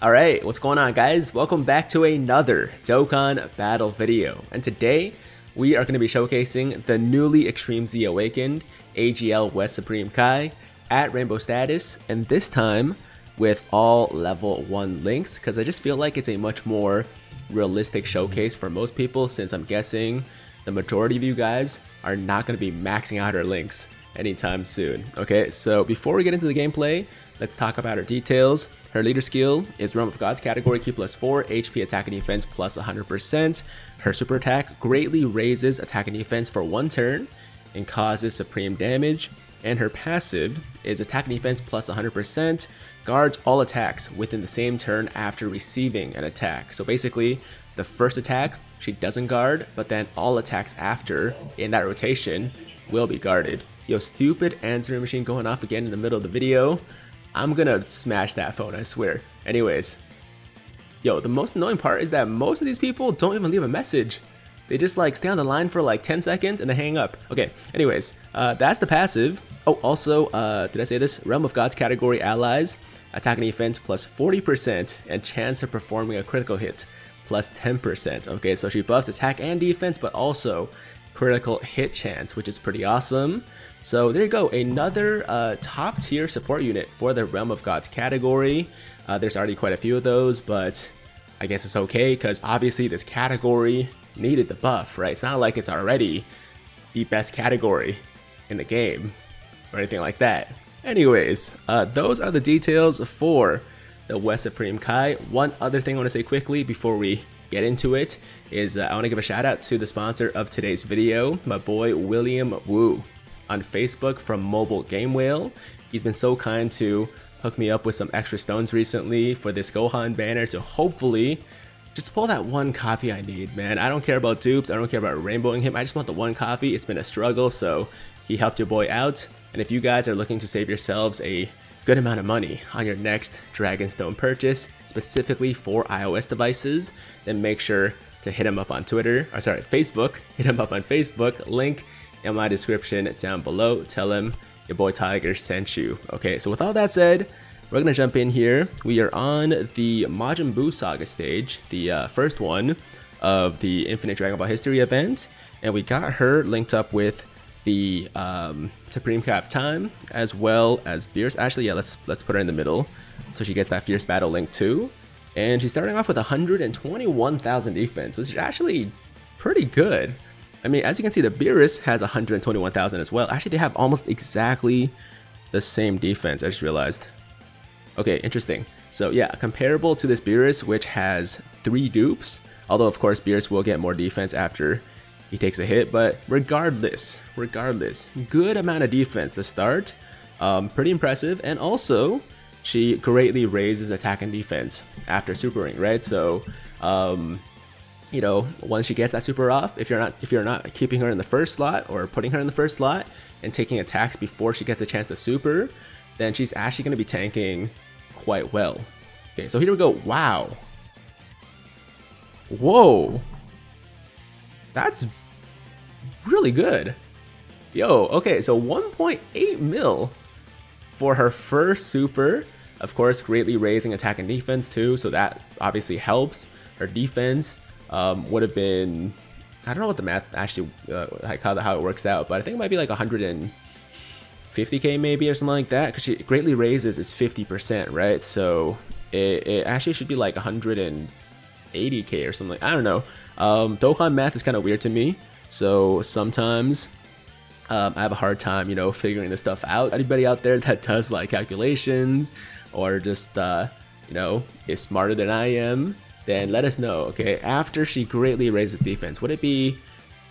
Alright, what's going on guys? Welcome back to another Dokkan Battle video, and today we are going to be showcasing the newly Extreme Z Awakened AGL West Supreme Kai at Rainbow Status, and this time with all level 1 links, because I just feel like it's a much more realistic showcase for most people, since I'm guessing the majority of you guys are not going to be maxing out our links anytime soon. Okay, so before we get into the gameplay, let's talk about her details. Her leader skill is Realm of Gods category, Q plus 4, HP attack and defense plus 100%. Her super attack greatly raises attack and defense for 1 turn and causes supreme damage. And her passive is attack and defense plus 100%, guards all attacks within the same turn after receiving an attack. So basically, the first attack she doesn't guard, but then all attacks after in that rotation will be guarded. Yo, stupid answering machine going off again in the middle of the video. I'm gonna smash that phone, I swear. Anyways, yo, the most annoying part is that most of these people don't even leave a message. They just like stay on the line for like 10 seconds and then hang up. Okay, anyways, that's the passive. Oh, also, did I say this? Realm of Gods category allies, attack and defense plus 40% and chance of performing a critical hit plus 10%. Okay, so she buffs attack and defense, but also critical hit chance, which is pretty awesome. So there you go, another top tier support unit for the Realm of Gods category. There's already quite a few of those, but I guess it's okay because obviously this category needed the buff, right? It's not like it's already the best category in the game or anything like that. Anyways, those are the details for the West Supreme Kai. One other thing I want to say quickly before we get into it is I want to give a shout out to the sponsor of today's video, my boy William Wu on Facebook from Mobile Game Whale. He's been so kind to hook me up with some extra stones recently for this Gohan banner to hopefully just pull that one copy I need, man. I don't care about dupes, I don't care about rainbowing him, I just want the one copy. It's been a struggle, so he helped your boy out. And if you guys are looking to save yourselves a good amount of money on your next Dragonstone purchase, specifically for iOS devices, then make sure to hit him up on Twitter, or sorry, Facebook. Hit him up on Facebook, link in my description down below. Tell him your boy Tiger sent you. Okay, so with all that said, we're gonna jump in here. We are on the Majin Buu Saga stage, the first one of the Infinite Dragon Ball History event, and we got her linked up with the Supreme Kai of Time as well as Beerus. Actually, yeah, let's put her in the middle so she gets that fierce battle link too. And she's starting off with 121,000 defense, which is actually pretty good. I mean, as you can see, the Beerus has 121,000 as well. Actually, they have almost exactly the same defense, I just realized. Okay, interesting. So yeah, comparable to this Beerus, which has 3 dupes, although of course Beerus will get more defense after he takes a hit, but regardless, good amount of defense to start. Pretty impressive, and also she greatly raises attack and defense after supering, right? So you know, once she gets that super off, if you're not keeping her in the first slot or putting her in the first slot and taking attacks before she gets a chance to super, then she's actually going to be tanking quite well. Okay, so here we go. Wow. Whoa. That's really good. Yo, okay, so 1.8 mil for her first super. Of course, greatly raising attack and defense too, so that obviously helps. Her defense would have been, I don't know what the math actually, like how it works out, but I think it might be like 150k maybe or something like that, because she greatly raises is 50%, right? So it actually should be like 180k or something. I don't know. Dokkan math is kind of weird to me, so sometimes I have a hard time, you know, figuring this stuff out. Anybody out there that does like calculations or just you know, is smarter than I am, then let us know. Okay, after she greatly raises defense, would it be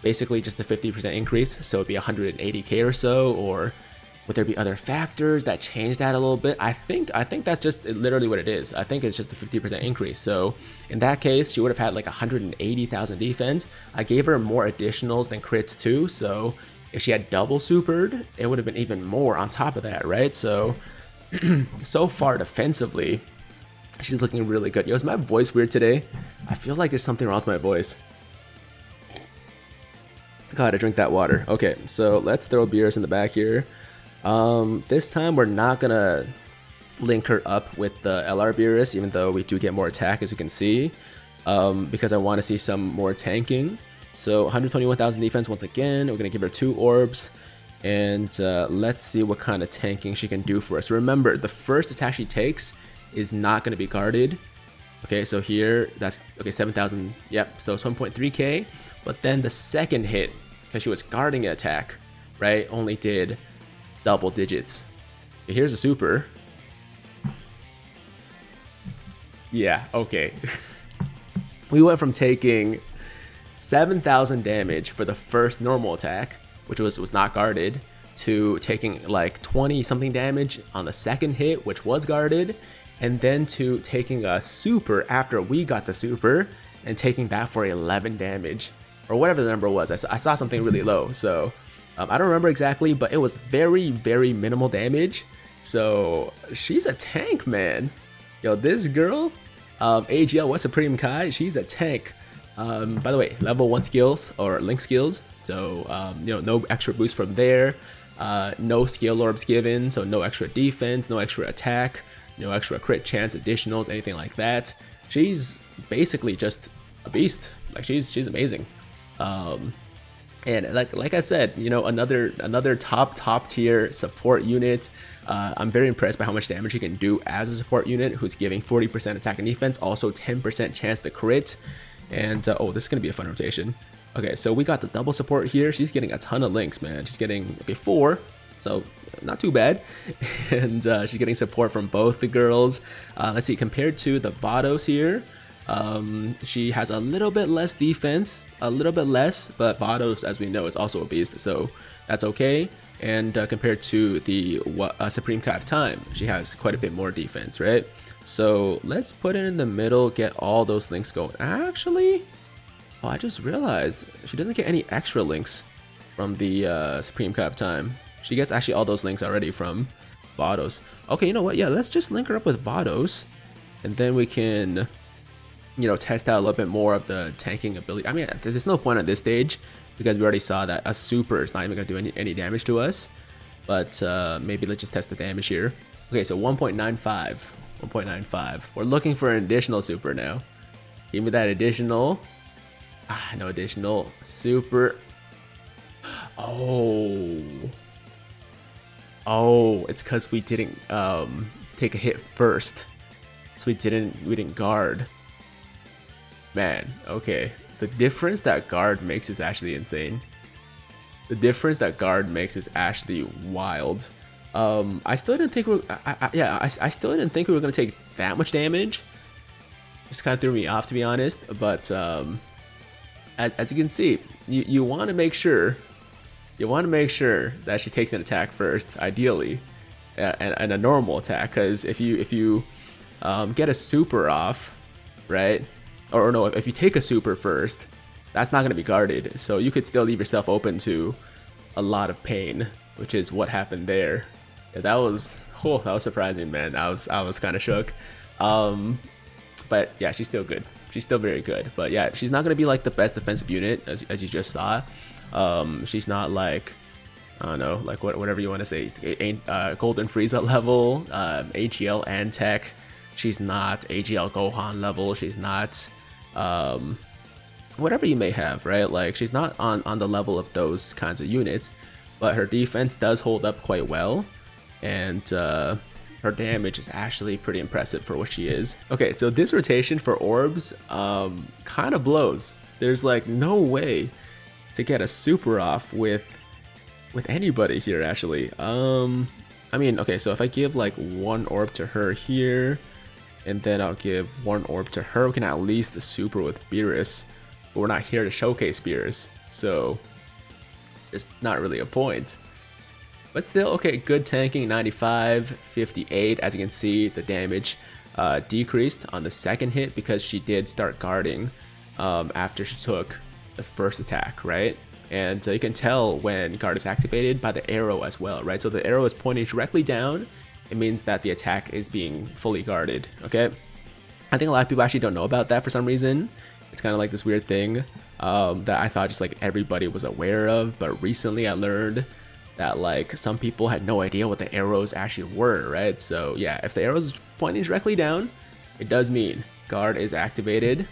basically just a 50% increase, so it'd be 180k or so, or would there be other factors that change that a little bit? I think that's just literally what it is. I think it's just the 50% increase. So in that case, she would have had like 180,000 defense. I gave her more additionals than crits too. So if she had double supered, it would have been even more on top of that, right? So, so far defensively, she's looking really good. Yo, is my voice weird today? I feel like there's something wrong with my voice. God, I drink that water. Okay, so let's throw Beerus in the back here. This time we're not gonna link her up with the LR Beerus, even though we do get more attack, as you can see, because I want to see some more tanking. So 121,000 defense once again. We're going to give her 2 orbs. And let's see what kind of tanking she can do for us. Remember, the first attack she takes is not going to be guarded. Okay, so here, that's, okay, 7,000. Yep, so it's 1.3K. But then the second hit, because she was guarding an attack, right, only did double digits. Okay, here's a super. Yeah, okay. We went from taking 7,000 damage for the first normal attack, which was not guarded, to taking like 20 something damage on the second hit, which was guarded, and then to taking a super after we got the super and taking that for 11 damage or whatever the number was. I saw something really low, so I don't remember exactly, but it was very, very minimal damage. So she's a tank, man. Yo, this girl, AGL West Supreme Kai, she's a tank. By the way, level 1 skills, or link skills, so you know, no extra boost from there, no skill orbs given, so no extra defense, no extra attack, no extra crit chance, additionals, anything like that. She's basically just a beast. Like, she's amazing. And like I said, you know, another top tier support unit. I'm very impressed by how much damage she can do as a support unit who's giving 40% attack and defense, also 10% chance to crit. And oh, this is gonna be a fun rotation. Okay, so we got the double support here. She's getting a ton of links, man. She's getting, okay, 4, so not too bad. And she's getting support from both the girls. Let's see, compared to the Vados here, she has a little bit less defense, a little bit less, but Vados, as we know, is also a beast, so that's okay. And compared to the Supreme Kai of Time, she has quite a bit more defense, right? So let's put it in the middle, get all those links going. Actually, oh, I just realized she doesn't get any extra links from the Supreme Kai of Time. She gets actually all those links already from Vados. Okay, you know what? Yeah, let's just link her up with Vados, and then we can, you know, test out a little bit more of the tanking ability. I mean, there's no point at this stage because we already saw that a super is not even going to do any damage to us. But maybe let's just test the damage here. Okay, so 1.95. 1.95. We're looking for an additional super now. Give me that additional. Ah, no additional super. Oh. Oh, it's because we didn't take a hit first. So we didn't guard. Man, okay. The difference that guard makes is actually insane. The difference that guard makes is actually wild. I still didn't think I still didn't think we were gonna take that much damage. Just kind of threw me off, to be honest. But as you can see, you want to make sure, that she takes an attack first, ideally, and a normal attack. Because if you get a super off, right, or no, if you take a super first, that's not gonna be guarded. So you could still leave yourself open to a lot of pain, which is what happened there. Yeah, that was surprising, man. I was kind of shook. But yeah, she's still good. She's still very good. But yeah, she's not gonna be like the best defensive unit as you just saw. She's not like, I don't know, like whatever you want to say, Golden Frieza level, AGL and Tech. She's not AGL Gohan level. She's not whatever you may have, right? Like, she's not on the level of those kinds of units. But her defense does hold up quite well, and her damage is actually pretty impressive for what she is. Okay, so this rotation for orbs kind of blows. There's like no way to get a super off with anybody here, actually. I mean, okay, so if I give like 1 orb to her here, and then I'll give 1 orb to her, we can at least the super with Beerus, but we're not here to showcase Beerus, so it's not really a point. But still, okay, good tanking, 95, 58. As you can see, the damage decreased on the second hit because she did start guarding after she took the first attack, right? And you can tell when guard is activated by the arrow as well, right? So the arrow is pointing directly down. It means that the attack is being fully guarded, okay? I think a lot of people actually don't know about that for some reason. It's kind of like this weird thing that I thought just like everybody was aware of, but recently I learned that like some people had no idea what the arrows actually were, right? So yeah, if the arrows pointing directly down, it does mean guard is activated,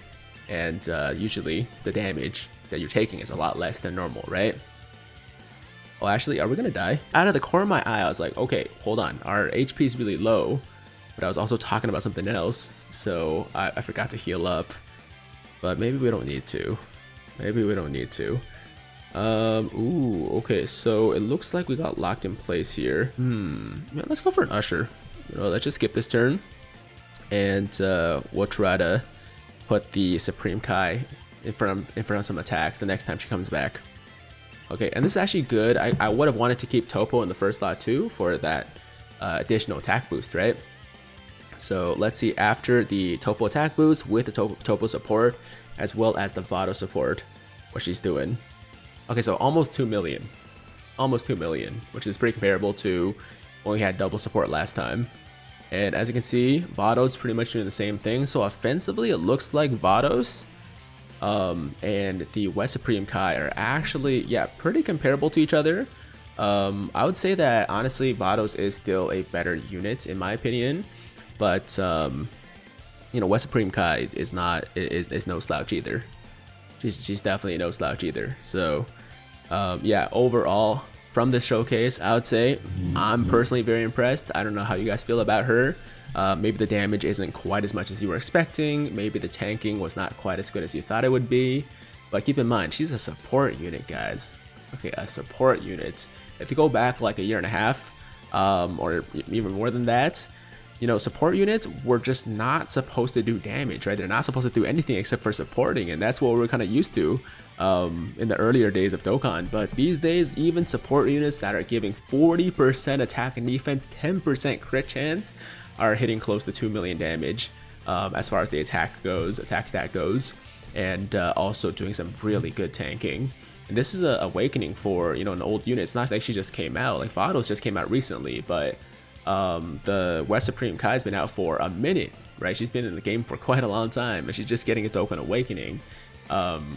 and usually the damage that you're taking is a lot less than normal, right? Oh, actually, are we gonna die? Out of the corner of my eye, I was like, okay, hold on, our HP is really low, but I was also talking about something else, so I forgot to heal up. But maybe we don't need to. Maybe we don't need to. Ooh, okay, so it looks like we got locked in place here. Yeah, let's go for an Usher. You know, let's just skip this turn, and we'll try to put the Supreme Kai in front of some attacks the next time she comes back. Okay, and this is actually good. I would have wanted to keep Topo in the first slot too for that additional attack boost, right? So let's see, after the Topo attack boost with the Topo support as well as the Vados support, what she's doing. Okay, so almost 2 million. Almost 2 million, which is pretty comparable to when we had double support last time. And as you can see, Vados pretty much doing the same thing. So offensively, it looks like Vados and the West Supreme Kai are actually, yeah, pretty comparable to each other. I would say that honestly, Vados is still a better unit in my opinion, but you know, West Supreme Kai is no slouch either. She's definitely no slouch either. So yeah, overall from this showcase, I would say I'm personally very impressed. I don't know how you guys feel about her. Maybe the damage isn't quite as much as you were expecting, maybe the tanking was not quite as good as you thought it would be, but keep in mind, she's a support unit, guys. Okay, a support unit. If you go back like a year and a half, or even more than that, you know, support units were just not supposed to do damage, right? They're not supposed to do anything except for supporting, and that's what we were kind of used to in the earlier days of Dokkan. But these days, even support units that are giving 40% attack and defense, 10% crit chance, are hitting close to 2 million damage as far as the attack stat goes, and also doing some really good tanking. And this is an awakening for, you know, an old unit. It's not like she just came out, like Vados just came out recently, but the West Supreme Kai's been out for a minute, right? She's been in the game for quite a long time, and she's just getting a Dokkan awakening,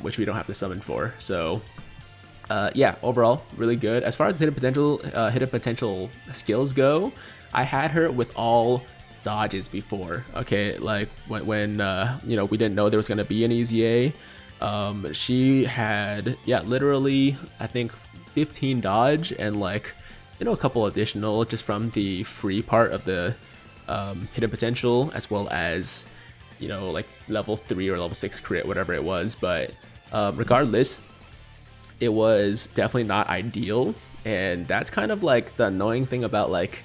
which we don't have to summon for. So yeah, overall really good. As far as the hidden potential skills go, I had her with all dodges before, okay? Like when you know, we didn't know there was gonna be an easy A, she had, yeah, literally I think 15 dodge and like, you know, a couple additional just from the free part of the hidden potential, as well as, you know, like level 3 or level 6 crit, whatever it was. But regardless, it was definitely not ideal, and that's kind of like the annoying thing about, like,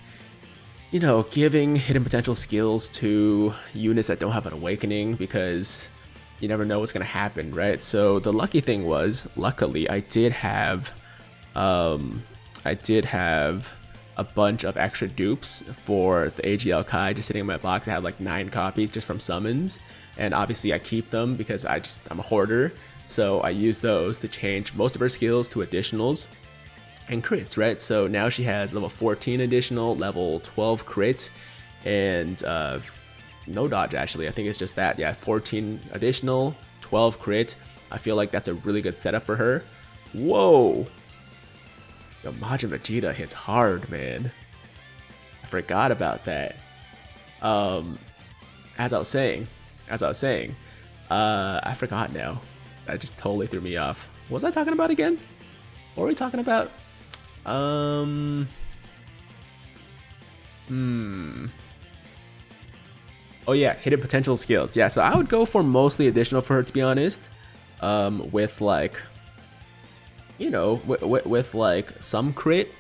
you know, giving hidden potential skills to units that don't have an awakening, because you never know what's gonna happen, right? So the lucky thing was, luckily, I did have a bunch of extra dupes for the AGL Kai just sitting in my box. I had like 9 copies just from summons, and obviously I keep them because I'm a hoarder. So I use those to change most of her skills to additionals and crits, right? So now she has level 14 additional, level 12 crit, and no dodge actually. I think it's just that, yeah, 14 additional, 12 crit. I feel like that's a really good setup for her. Whoa! Yo, Majin Vegeta hits hard, man. I forgot about that. As I was saying, I forgot now. That just totally threw me off. What was I talking about again? What were we talking about? Oh yeah, hidden potential skills. Yeah, so I would go for mostly additional for her, to be honest. With like, you know, with like some crit.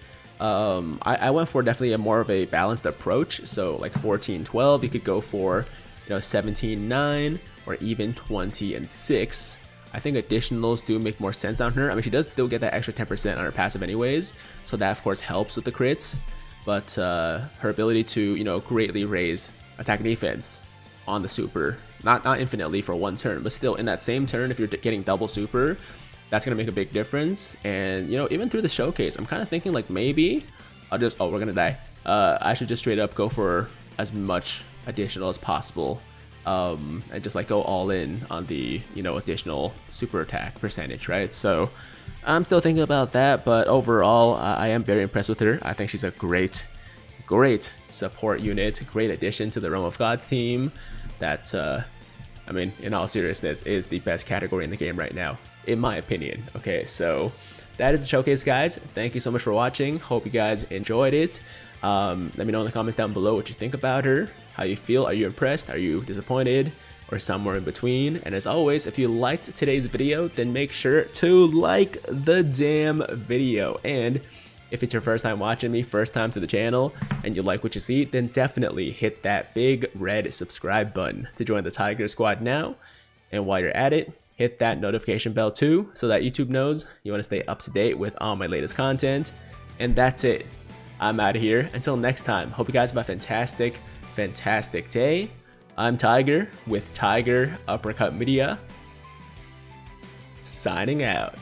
I went for definitely more of a balanced approach. So like 14-12, you could go for, you know, 17-9 or even 20-6. I think additionals do make more sense on her. I mean, she does still get that extra 10% on her passive anyways, so that of course helps with the crits, but her ability to, you know, greatly raise attack and defense on the super, not infinitely for one turn, but still in that same turn, if you're getting double super, that's gonna make a big difference. And you know, even through the showcase, I'm kind of thinking like maybe I'll just, oh, we're gonna die. I should just straight up go for as much additional as possible and just like go all in on the, you know, additional super attack percentage, right? So I'm still thinking about that, but overall I am very impressed with her. I think she's a great support unit, great addition to the Realm of Gods team that, I mean, in all seriousness, is the best category in the game right now, in my opinion. Okay, so that is the showcase, guys. Thank you so much for watching. Hope you guys enjoyed it. Let me know in the comments down below what you think about her, how you feel, are you impressed, are you disappointed, or somewhere in between. And as always, if you liked today's video, then make sure to like the damn video. And if it's your first time watching me, first time to the channel, and you like what you see, then definitely hit that big red subscribe button to join the Tiger Squad now. And while you're at it, hit that notification bell too, so that YouTube knows you want to stay up to date with all my latest content. And that's it. I'm out of here. Until next time, hope you guys have a fantastic, fantastic day. I'm Tiger with Tiger Uppercut Media, signing out.